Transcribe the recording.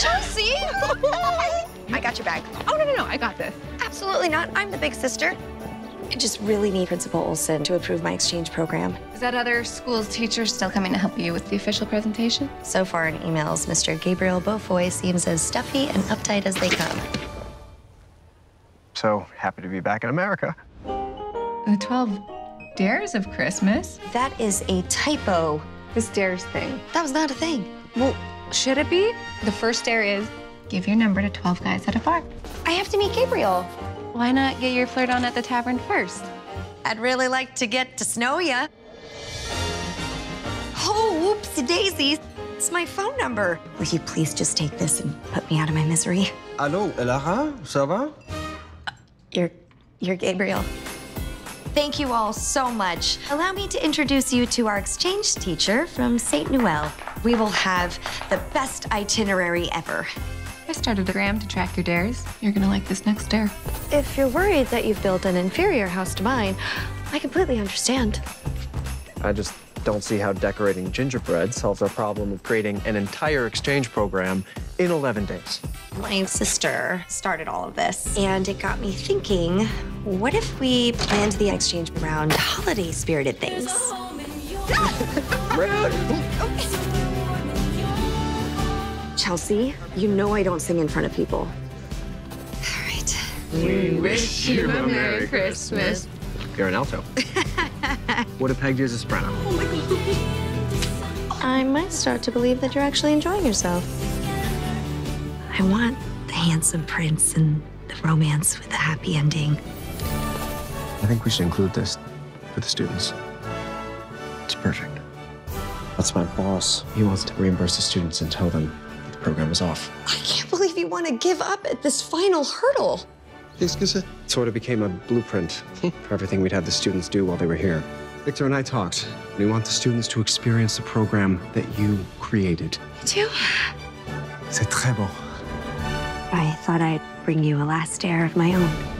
Josie! I got your bag. Oh, no, I got this. Absolutely not. I'm the big sister. I just really need Principal Olson to approve my exchange program. Is that other school's teacher still coming to help you with the official presentation? So far in emails, Mr. Gabriel Beaufoy seems as stuffy and uptight as they come. So happy to be back in America. The 12 Dares of Christmas? That is a typo. This dares thing. That was not a thing. Well, should it be? The first dare is give your number to 12 guys at a bar. I have to meet Gabriel. Why not get your flirt on at the tavern first? I'd really like to get to know ya. Oh, whoopsie daisies. It's my phone number. Will you please just take this and put me out of my misery? Allô, Elara, ça va? You're Gabriel. Thank you all so much. Allow me to introduce you to our exchange teacher from St. Noel. We will have the best itinerary ever. I started a gram to track your dares. You're gonna like this next dare. If you're worried that you've built an inferior house to mine, I completely understand. I just don't see how decorating gingerbread solves our problem of creating an entire exchange program in 11 days. My sister started all of this, and it got me thinking, what if we planned the exchange around holiday-spirited things? Chelsea, you know I don't sing in front of people. All right. We wish you a Merry Christmas. You're an alto. Winnipeg is a soprano. Oh my God. I might start to believe that you're actually enjoying yourself. I want the handsome prince and the romance with the happy ending. I think we should include this for the students. It's perfect. That's my boss. He wants to reimburse the students and tell them the program is off. I can't believe you want to give up at this final hurdle. It sort of became a blueprint for everything we'd have the students do while they were here. Victor and I talked. We want the students to experience the program that you created. You too? C'est très beau. I thought I'd bring you a last dare of my own.